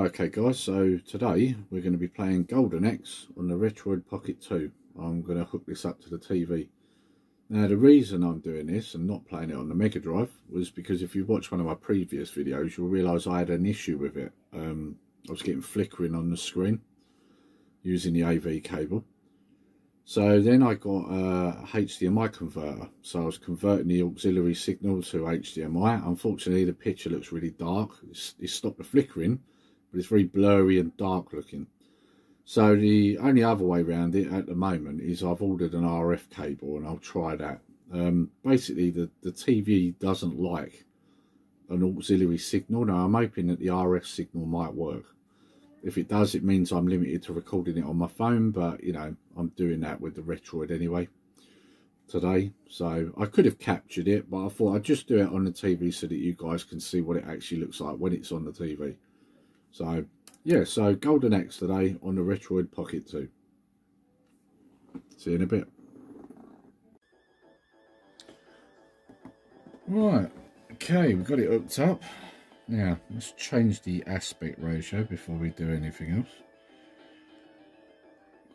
Hi, okay guys, so today we're going to be playing Golden Axe on the Retroid Pocket 2. I'm going to hook this up to the TV. Now the reason I'm doing this and not playing it on the Mega Drive was because if you watch one of my previous videos you'll realise I had an issue with it. I was getting flickering on the screen using the AV cable. So then I got a HDMI converter, so I was converting the auxiliary signal to HDMI. Unfortunately the picture looks really dark. It stopped the flickering, but it's very blurry and dark looking. So the only other way around it at the moment is I've ordered an RF cable and I'll try that. Basically the TV doesn't like an auxiliary signal. Now I'm hoping that the RF signal might work. If it does, it means I'm limited to recording it on my phone, but you know, I'm doing that with the Retroid anyway today. So I could have captured it, but I thought I'd just do it on the TV so that you guys can see what it actually looks like when it's on the TV. So, yeah, so Golden Axe today on the Retroid Pocket 2. See you in a bit. Right, okay, we've got it hooked up. Now, let's change the aspect ratio before we do anything else.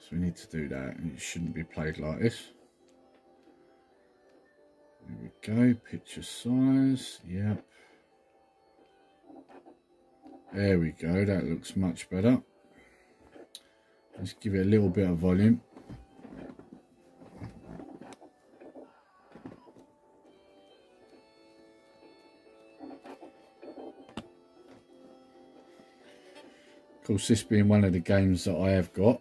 So we need to do that, and it shouldn't be played like this. There we go, picture size, yep. There we go, that looks much better. Let's give it a little bit of volume. Of course, this being one of the games that I have got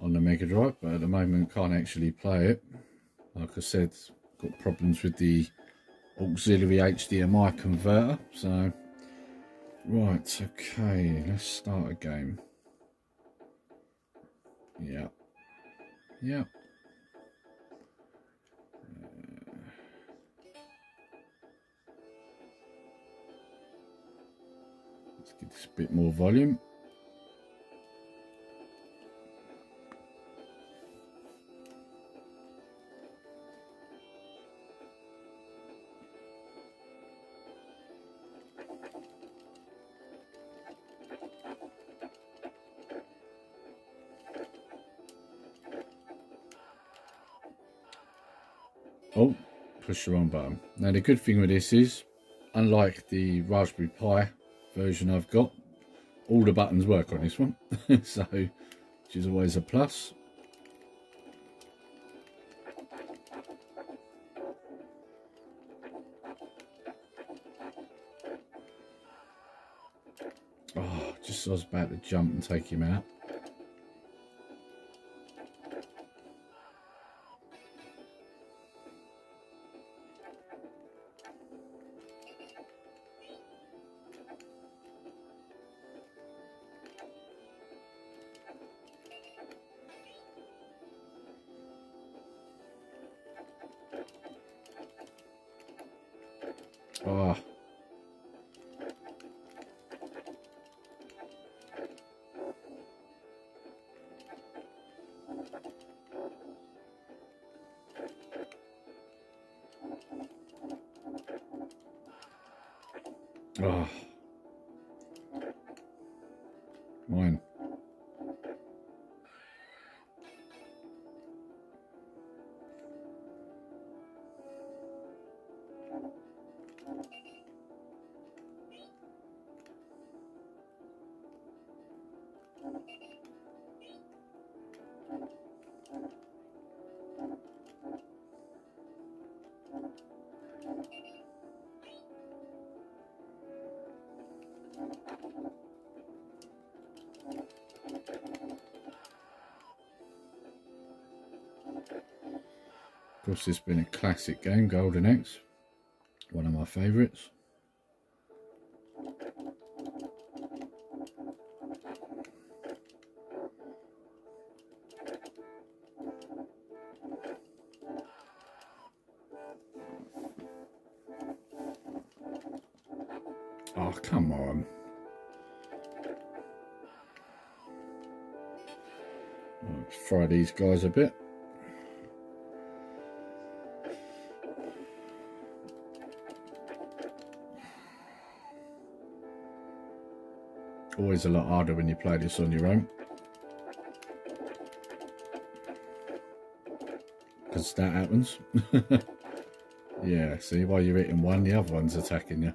on the Mega Drive, but at the moment can't actually play it. Like I said, got problems with the auxiliary HDMI converter, so... Right, okay, let's start a game. Yeah. Yeah. Let's give this a bit more volume. Oh, push the wrong button. Now the good thing with this is, unlike the Raspberry Pi version I've got, all the buttons work on this one, so which is always a plus. Oh, just I was about to jump and take him out. Ah. Ah. Mine. Of course, it's been a classic game, Golden Axe, one of my favourites. Oh, come on. Let's fry these guys a bit. Always a lot harder when you play this on your own, because that happens. Yeah, see, while you're hitting one, the other one's attacking you.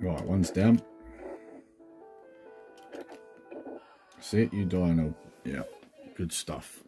Right, one's down. That's it, you dino. Yeah, good stuff.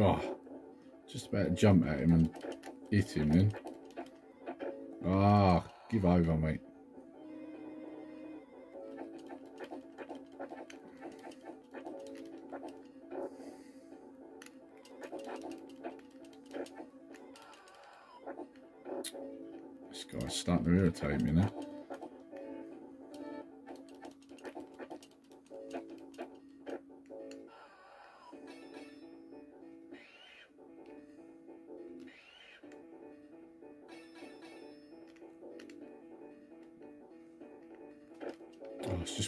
Oh, just about to jump at him and hit him then. Ah, give over, mate. This guy's starting to irritate me now.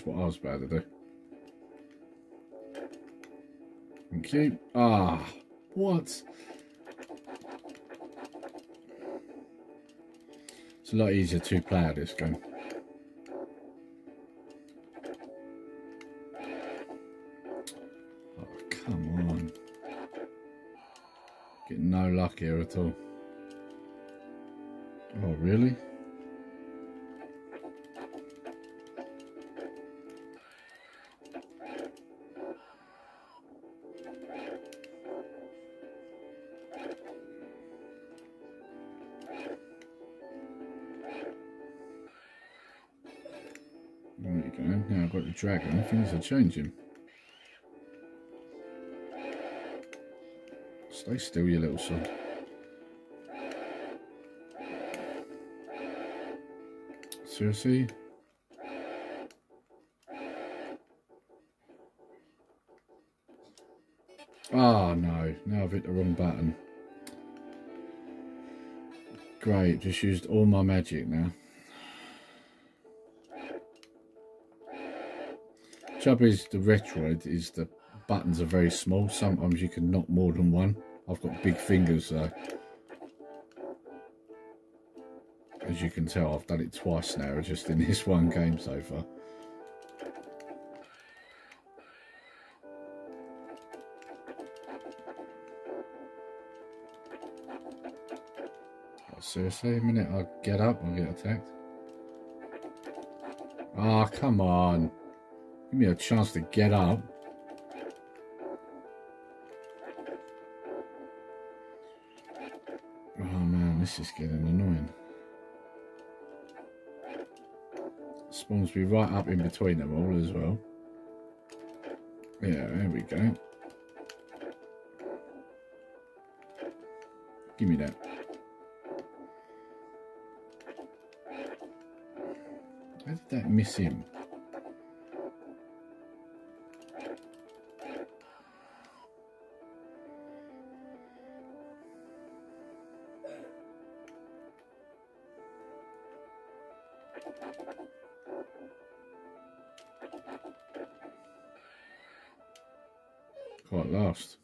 What I was about to do. Thank you. Ah, what? It's a lot easier to play this game. Oh, come on. Getting no luck here at all. Oh, really? Dragon, things are changing. Stay still, you little son. Seriously? Ah, no. Now I've hit the wrong button. Great, just used all my magic now. Trouble is, the Retroid is the buttons are very small. Sometimes you can knock more than one. I've got big fingers though. As you can tell, I've done it twice now, just in this one game so far. Oh, seriously, a minute I get up, I'll get attacked. Ah, oh, come on. Give me a chance to get up. Oh man, this is getting annoying. Spawns me right up in between them all as well. Yeah, there we go. Give me that. How did that miss him? Quite last.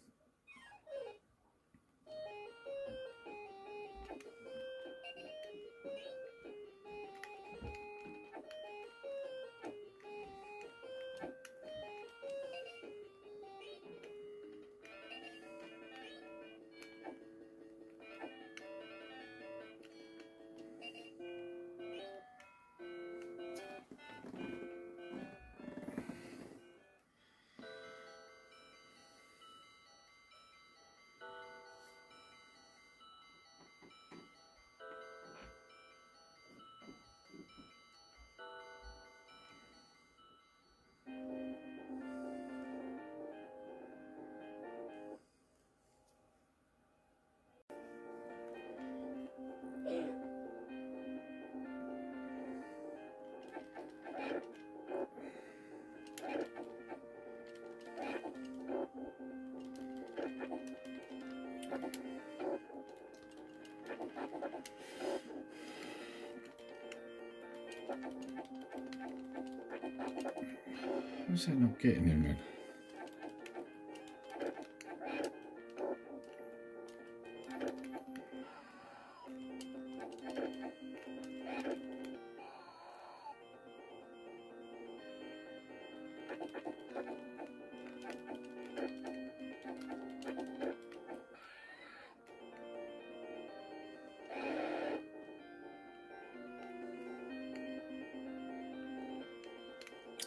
What's that not getting him then?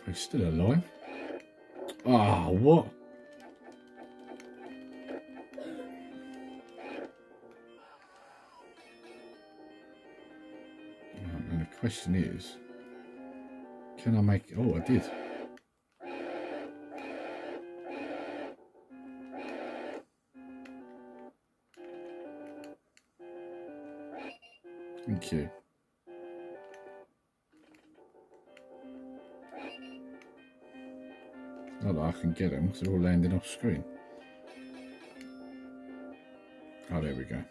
He's still alive. Ah, oh, what? And the question is, can I make it? Oh, I did. Thank you. Not that I can get them because they're all landing off screen. Oh, there we go.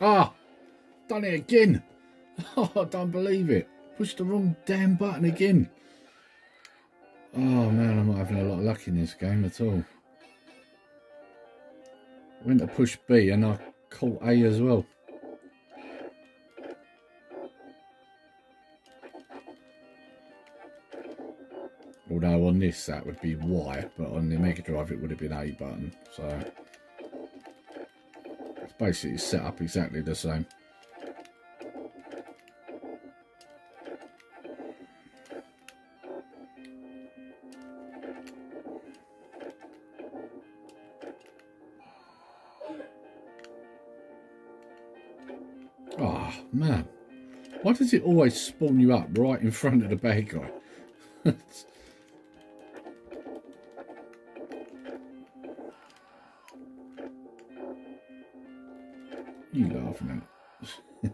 Ah! Done it again! Oh, I don't believe it. Pushed the wrong damn button again. Oh man, I'm not having a lot of luck in this game at all. Went to push B and I caught A as well. Although on this that would be Y, but on the Mega Drive it would have been A button, so it's basically set up exactly the same. Oh man, why does it always spawn you up right in front of the bad guy? You laughing at?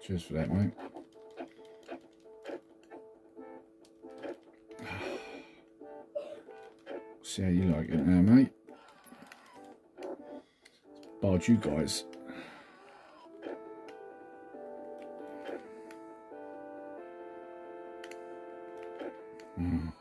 Cheers for that, mate. See how you like it now, mate. Barred you guys. Mm.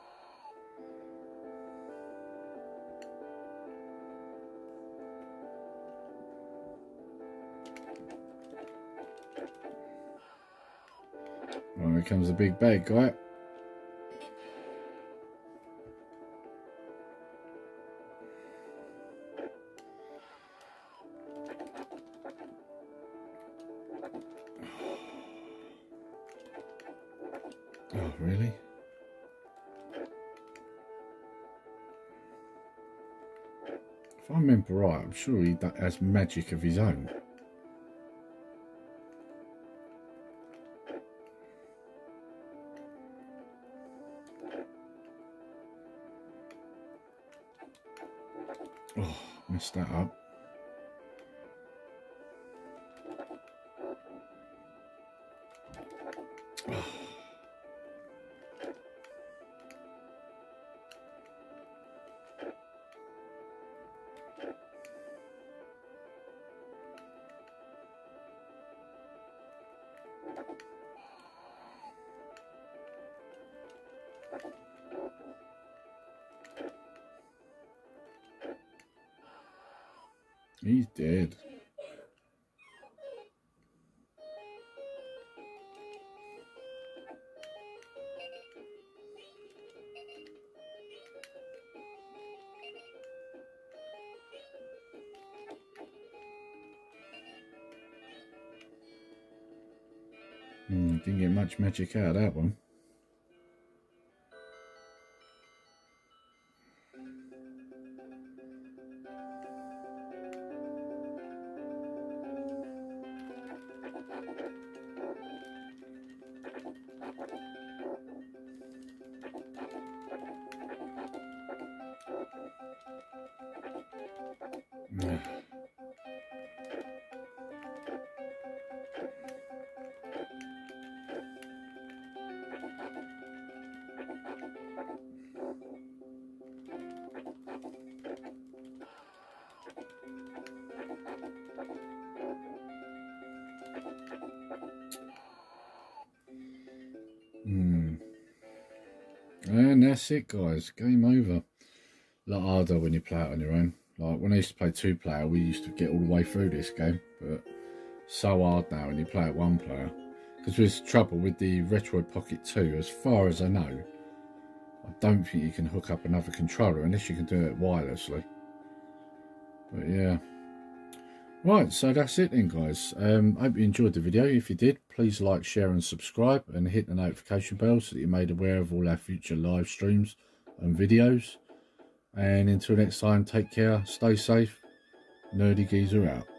Well, here comes the big bad guy. Oh, really? If I remember right, I'm sure he has magic of his own. Oh, messed that up. He's dead. Didn't get much magic out of that one. And that's it, guys. Game over. A lot harder when you play it on your own. Like when I used to play two player, we used to get all the way through this game, but so hard now when you play it one player. Because there's trouble with the Retroid Pocket 2. As far as I know, I don't think you can hook up another controller unless you can do it wirelessly. But yeah. Right, so that's it then, guys. Hope you enjoyed the video. If you did, please like, share and subscribe, and hit the notification bell so that you're made aware of all our future live streams and videos. And until next time, take care, stay safe. Nerdy Geezer out.